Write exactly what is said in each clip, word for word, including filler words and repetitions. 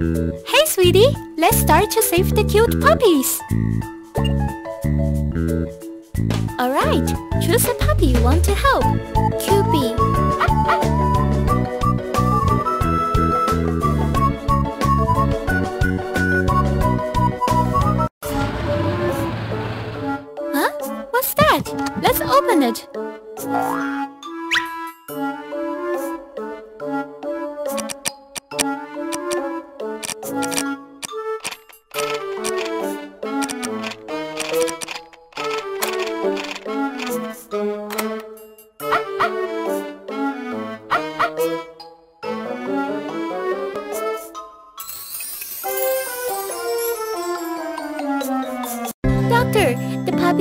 Hey, sweetie! Let's start to save the cute puppies! Alright, choose a puppy you want to help. Cupie. Huh? What's that? Let's open it.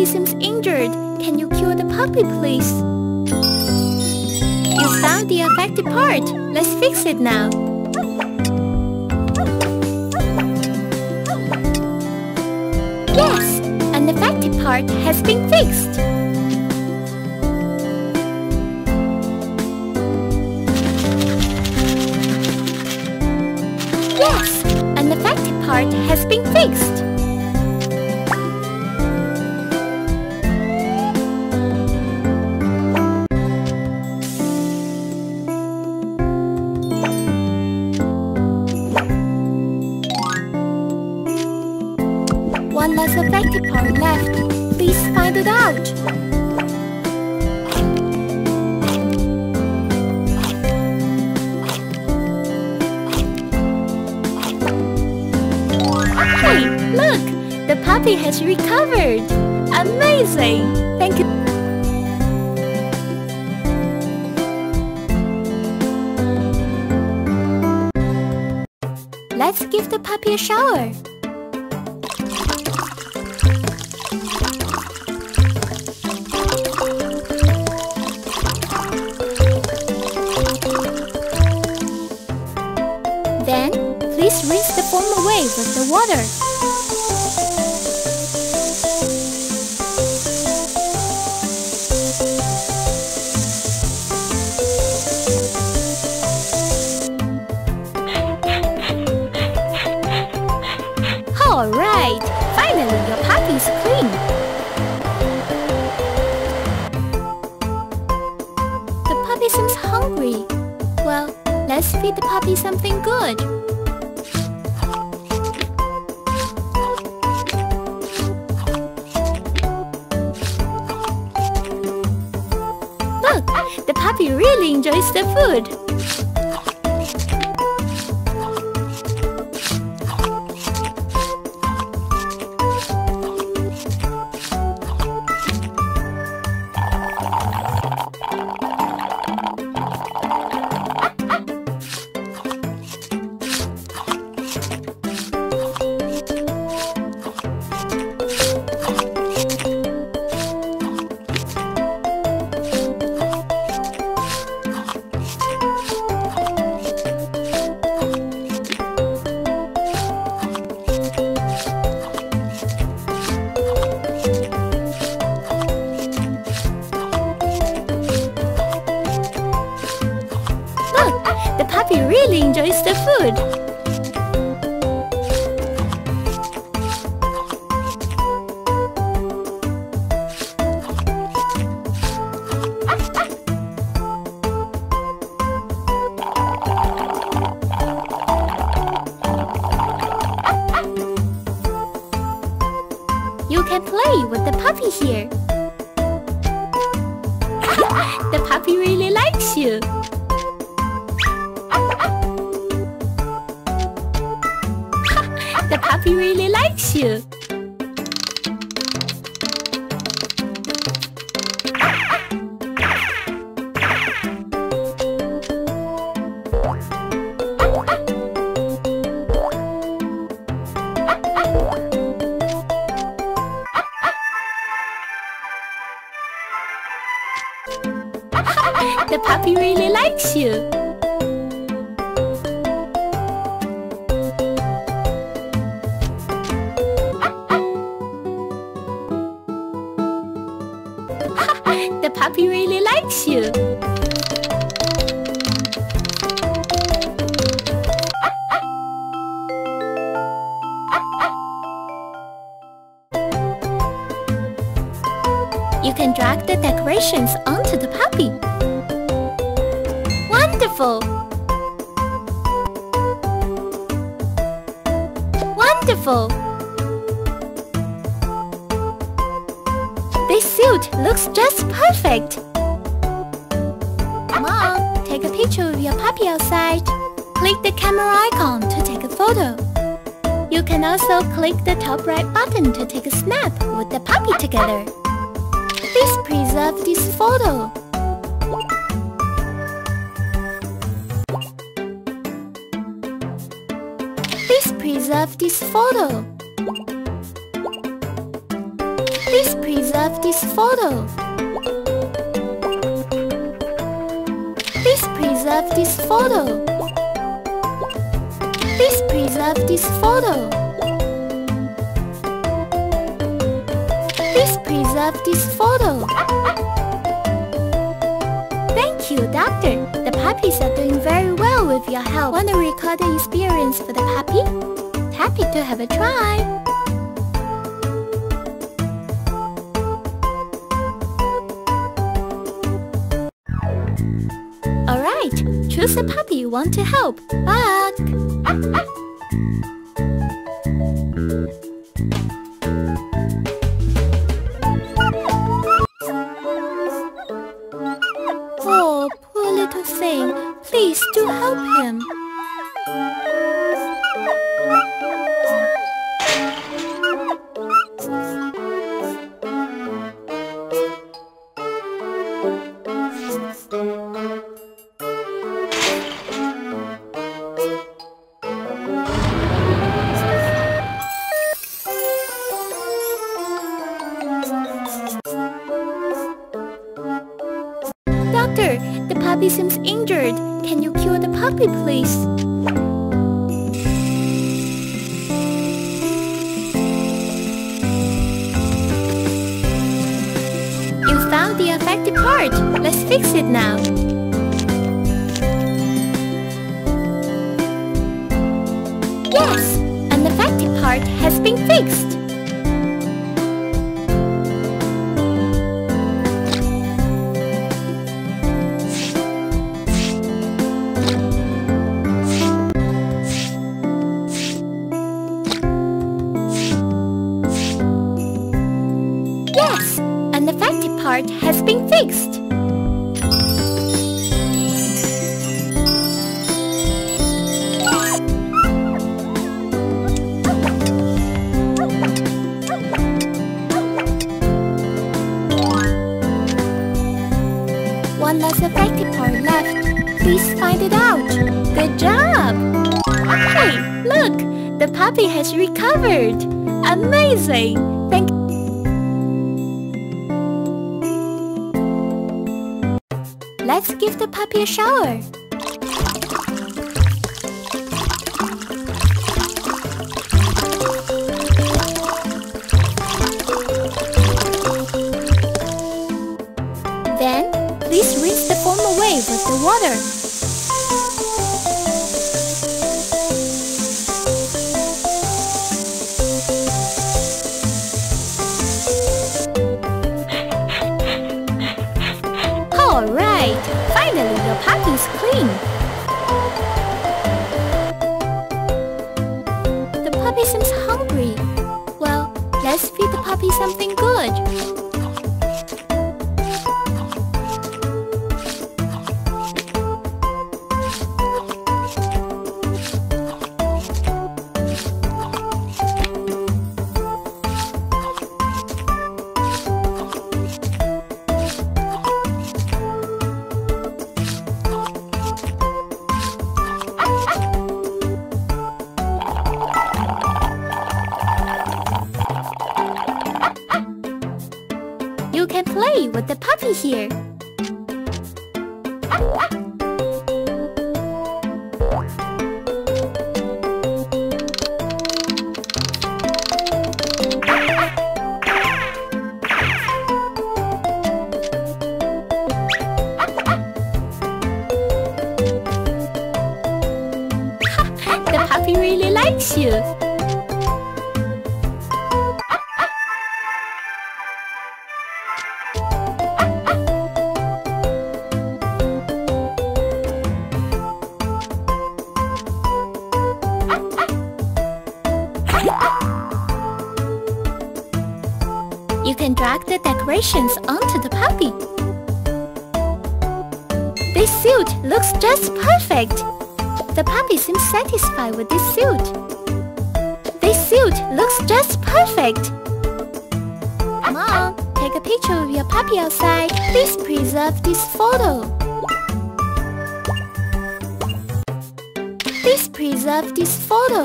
Seems injured. Can you cure the puppy, please? You found the affected part. Let's fix it now. Yes! An affected part has been fixed. Yes! An affected part has been fixed. Has recovered. Amazing. Thank you. Let's give the puppy a shower. Then, please rinse the foam away with the water. Something good. Look, the puppy really enjoys the food. The puppy really likes you. The puppy really likes you. can drag the decorations onto the puppy. Wonderful! Wonderful! This suit looks just perfect! Mom, take a picture of your puppy outside. Click the camera icon to take a photo. You can also click the top right button to take a snap with the puppy together. Please preserve this photo. Please preserve this photo. Please preserve this photo. Please preserve this photo. Please preserve this photo. Please preserve this photo. Thank you, Doctor. The puppies are doing very well with your help. Want to record the experience for the puppy? Happy to have a try. Choose a puppy you want to help. Bark! Oh, poor little thing. Please do help him. Puppy seems injured. Can you cure the puppy, please? You found the affected part. Let's fix it now. Yes! An affected part has been fixed. Has been fixed. One less affected part left. Please find it out. Good job! Hey, look! The puppy has recovered. Amazing! Let's give the puppy a shower. Then, please rinse the foam away with the water. Puppy's clean. The puppy seems hungry. Well, let's feed the puppy something good. You can play with the puppy here. The puppy really likes you. You and drag the decorations onto the puppy. This suit looks just perfect! The puppy seems satisfied with this suit. This suit looks just perfect! Mom, take a picture of your puppy outside. Please preserve this photo. Please preserve this photo.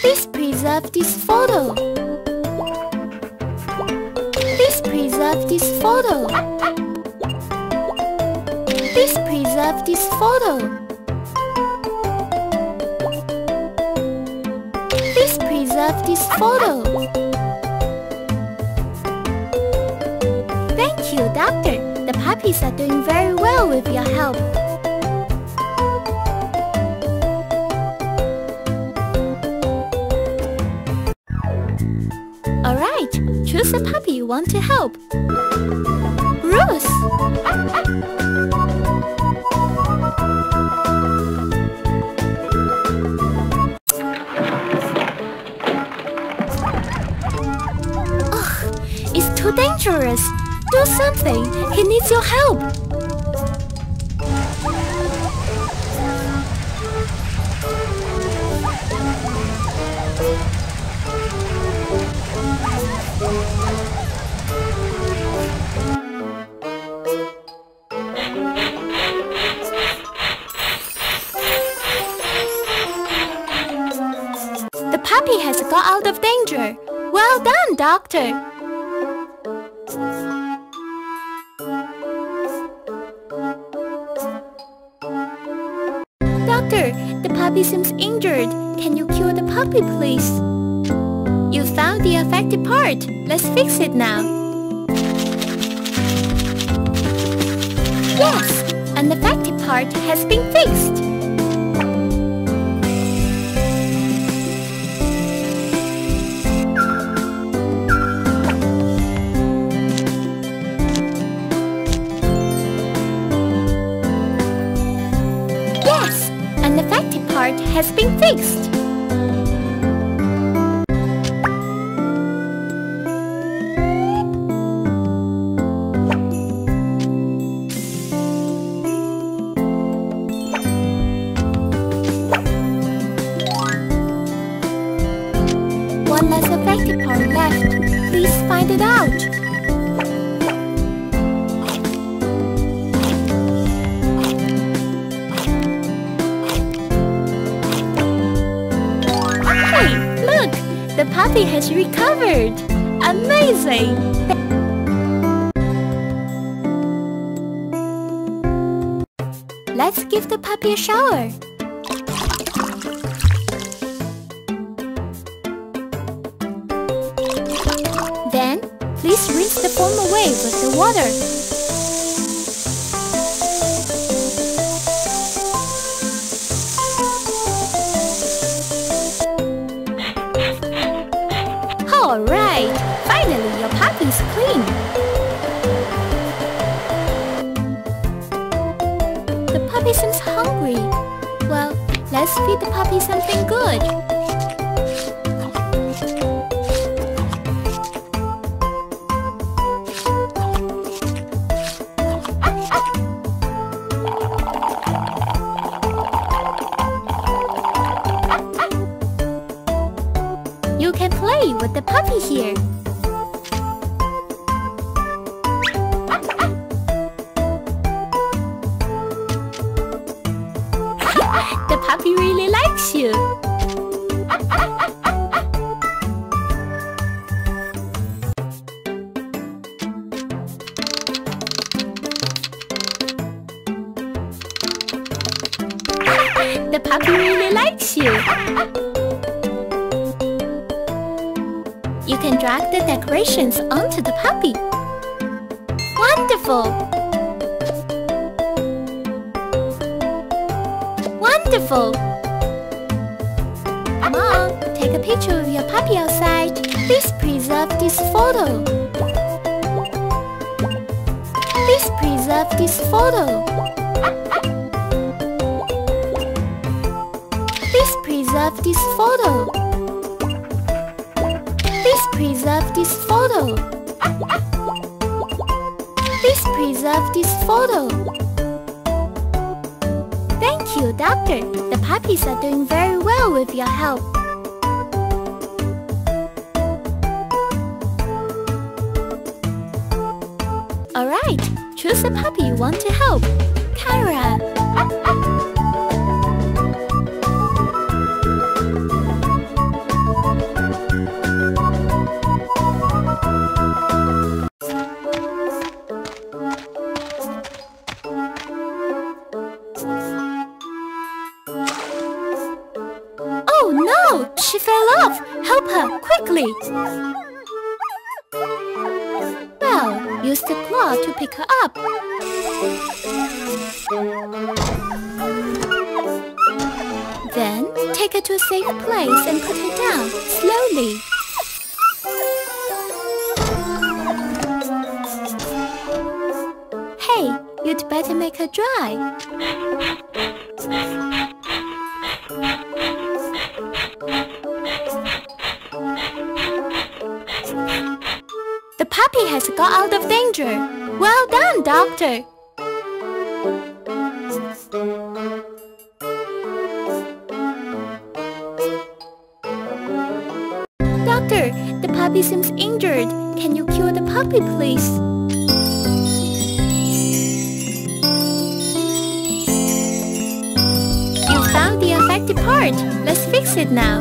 Please preserve this photo. Please preserve this photo. Please preserve this photo. Preserve this photo. Thank you, Doctor. The puppies are doing very well with your help. Alright, choose a puppy you want to help. Rufus. Dangerous! Do something! He needs your help! The puppy has got out of danger! Well done, Doctor! Puppy seems injured. Can you cure the puppy, please? You found the affected part. Let's fix it now. Yes! An affected part has been fixed. Has been fixed. One less affected part left. Please find it out. The puppy has recovered! Amazing! Let's give the puppy a shower. Then, please rinse the foam away with the water. Alright, finally your puppy's clean! The puppy seems hungry. Well, let's feed the puppy something good. You can play with the puppy here. The puppy really likes you. The puppy really likes you. You can drag the decorations onto the puppy. Wonderful! Wonderful! Mom, take a picture of your puppy outside. Please preserve this photo. Please preserve this photo. Please preserve this photo. love this photo. Thank you, Doctor. The puppies are doing very well with your help. Alright, choose a puppy you want to help. Kara. She fell off! Help her, quickly! Well, use the claw to pick her up. Then, take her to a safe place and put her down, slowly. Hey, you'd better make her dry. The puppy has got out of danger. Well done, Doctor. Doctor, the puppy seems injured. Can you cure the puppy, please? You found the affected part. Let's fix it now.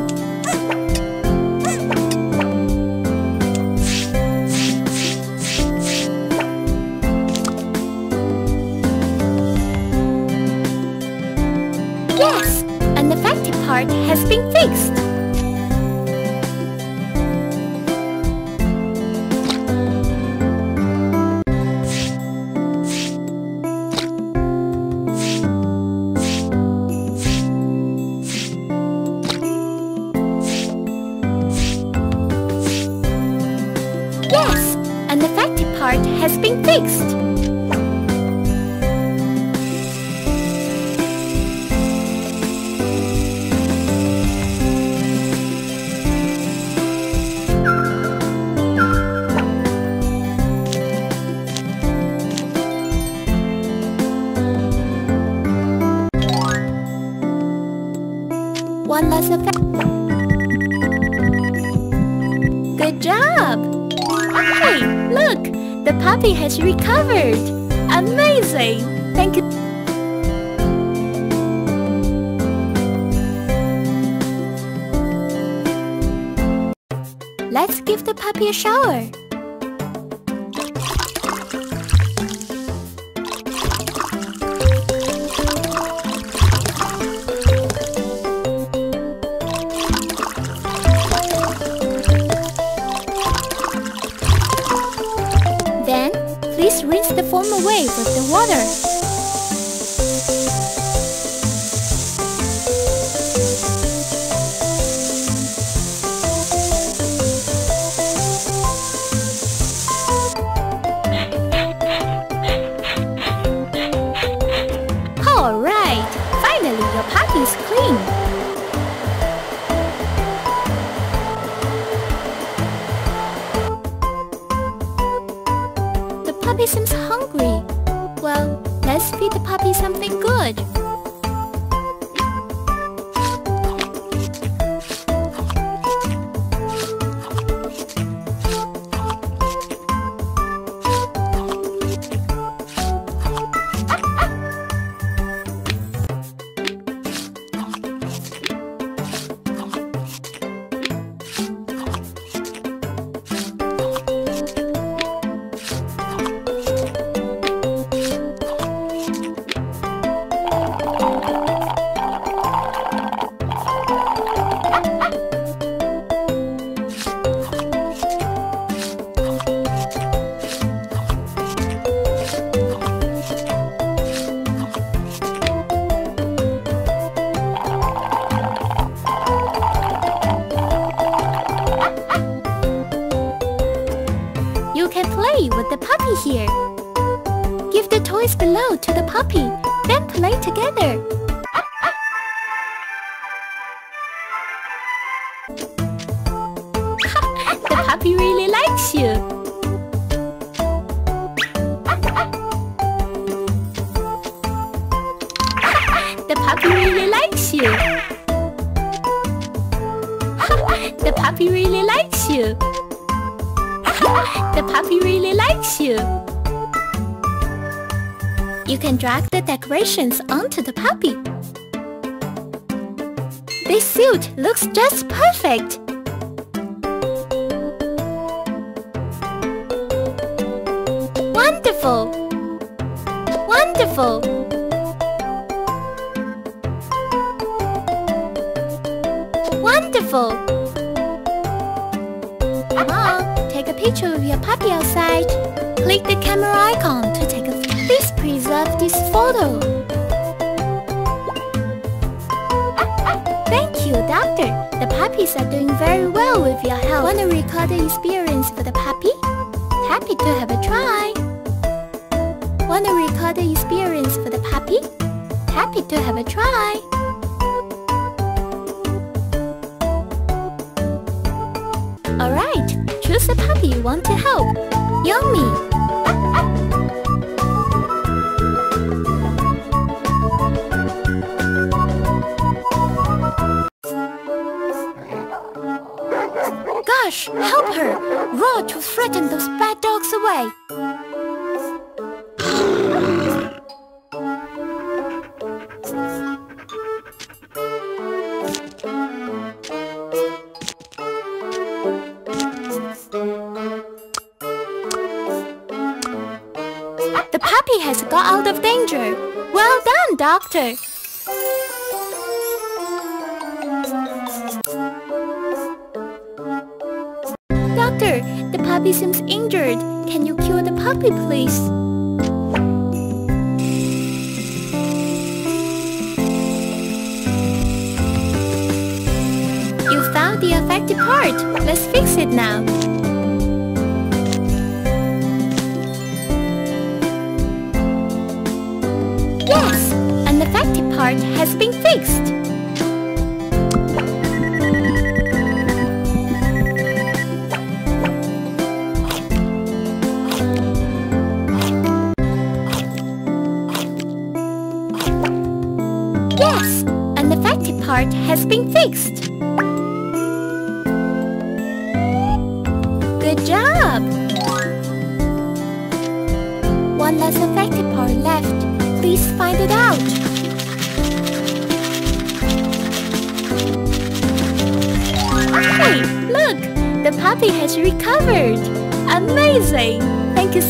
Has been fixed. Yes, an affected part has been fixed. One less effect. Good job! Hey, look! The puppy has recovered! Amazing! Thank you! Let's give the puppy a shower. Please rinse the foam away with the water. All right, finally your puppy is clean. Puppy seems hungry. Well, let's feed the puppy something good. You can play with the puppy here. Give the toys below to the puppy, then play together. The puppy really likes you. likes you. The puppy really likes you. The puppy really likes you. You can drag the decorations onto the puppy. This suit looks just perfect. Wonderful! Wonderful! Wonderful! Mom, take a picture of your puppy outside. Click the camera icon to take a photo. Please preserve this photo. Thank you, Doctor. The puppies are doing very well with your help. Want to record the experience for the puppy? Happy to have a try. Want to record the experience for the puppy? Happy to have a try. Alright, choose a puppy you want to help. Yummy! Ah, ah. Gosh, help her! Roar to frighten those bad dogs away! Got out of danger. Well done, Doctor. Doctor, the puppy seems injured. Can you cure the puppy, please? You found the affected part. Let's fix it now. Yes! An affected part has been fixed! Yes! An affected part has been fixed! Good job! One less affected part left. Please find it out. Hey, look! The puppy has recovered! Amazing! Thank you so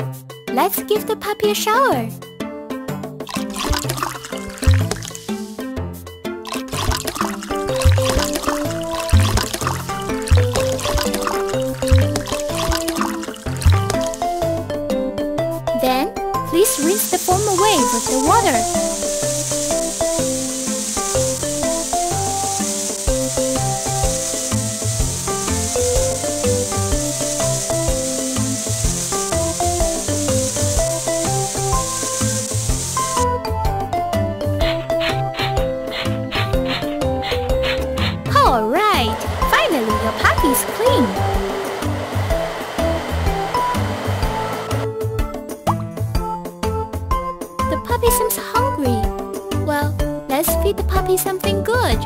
much. Let's give the puppy a shower. Please rinse the foam away with the water. All right, finally your puppy's clean. Puppy seems hungry. Well, let's feed the puppy something good.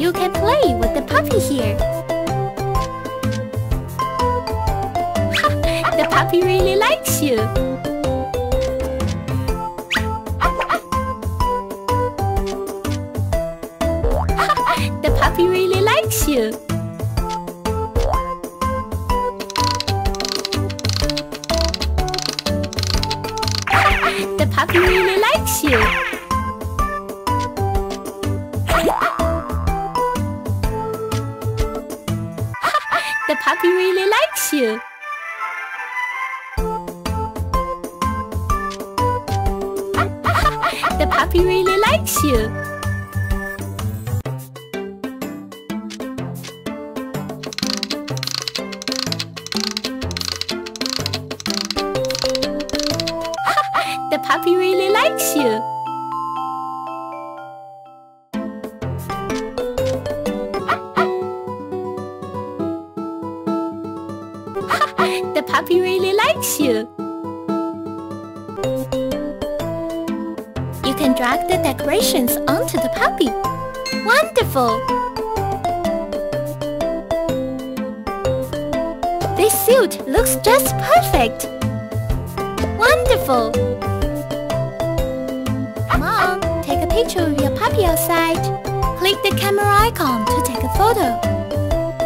You can play with the puppy here. The puppy really likes you. The puppy really likes you. The pup really likes you. The puppy really likes you. The puppy really likes you. The puppy really likes you. The puppy really likes you. You can drag the decorations onto the puppy. Wonderful! This suit looks just perfect. Wonderful! Mom, take a picture of your puppy outside. Click the camera icon to take a photo.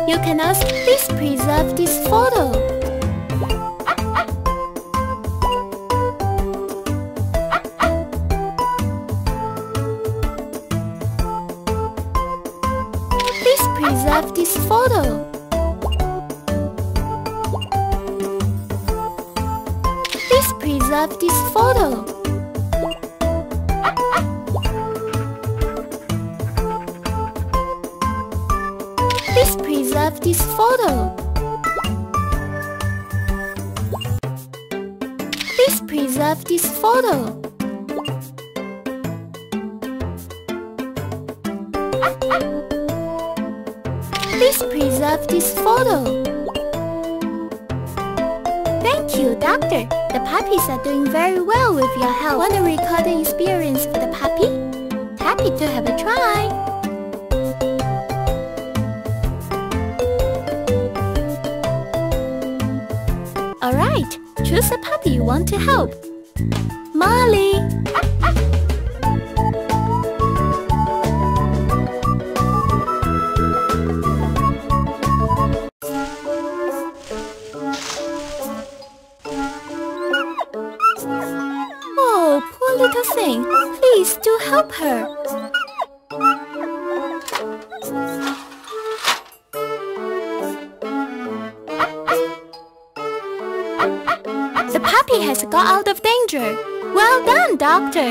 You can also please preserve this photo. Preserve this photo. Please preserve this photo. Please preserve this photo. Please preserve this photo. Please preserve this photo. Thank you, Doctor. The puppies are doing very well with your help. Want to record the experience for the puppy? Happy to have a try. Alright, choose a puppy you want to help. Molly. Please do help her. The puppy has got out of danger. Well done, Doctor.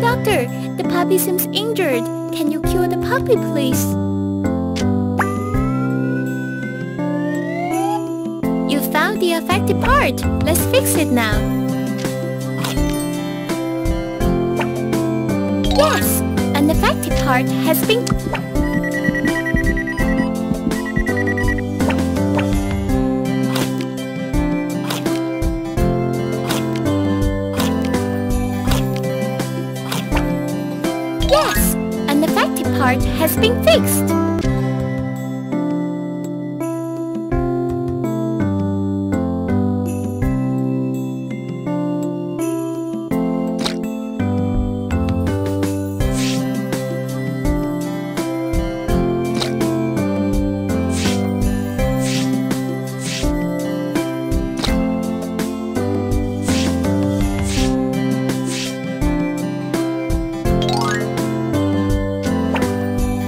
Doctor, the puppy seems injured. Can you cure the puppy, please? Found the affected part. Let's fix it now. Yes, an affected part has been. Yes, an affected part has been fixed.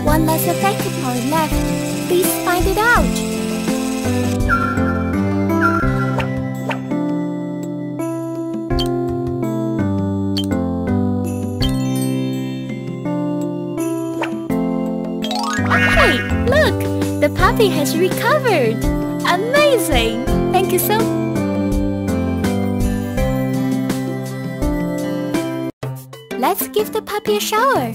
One less affected part left. Please find it out. Hey, look! The puppy has recovered! Amazing! Thank you so much. Let's give the puppy a shower.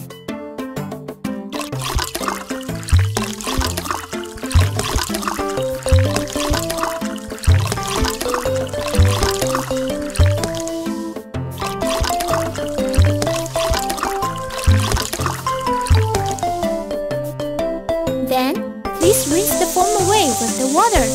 Then, please rinse the foam away with the water.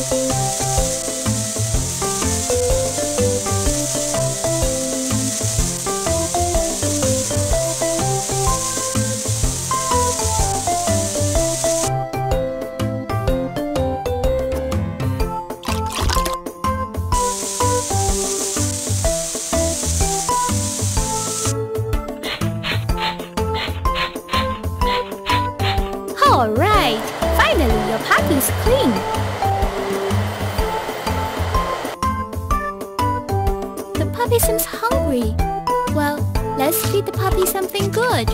Alright, finally your pack is clean. The puppy seems hungry. Well, let's feed the puppy something good.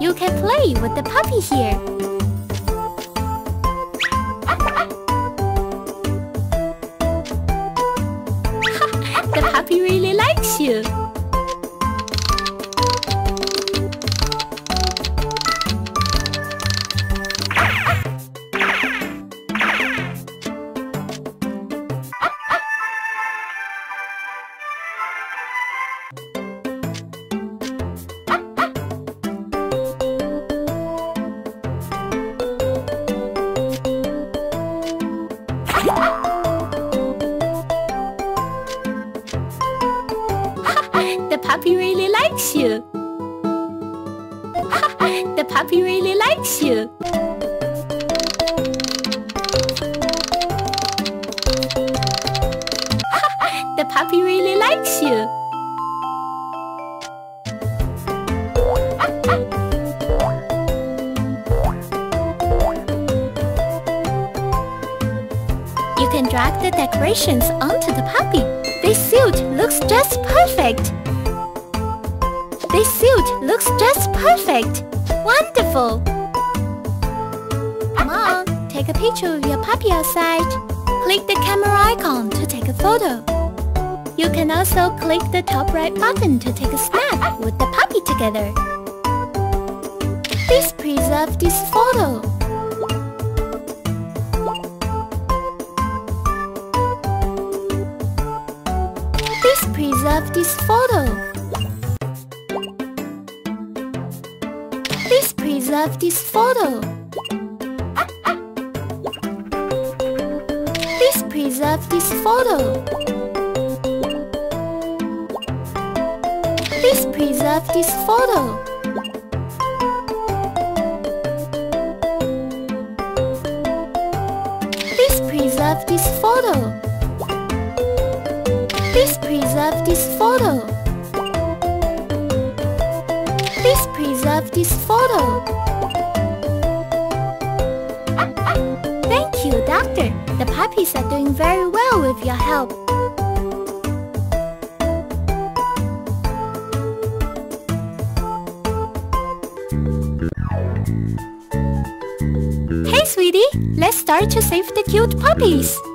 You can play with the puppy here. The puppy really likes you. Puppy really likes you. The puppy really likes you. The puppy really likes you. You can drag the decorations onto the puppy. This suit looks just perfect. This suit looks just perfect! Wonderful! Mom, take a picture of your puppy outside. Click the camera icon to take a photo. You can also click the top right button to take a snap with the puppy together. Please preserve this photo. Please preserve this photo. Please preserve this photo. Please preserve this photo. Please preserve this photo. Please preserve this photo. Please preserve this photo. Please preserve this photo. Thank you, Doctor. The puppies are doing very well with your help. Hey, sweetie. Let's start to save the cute puppies.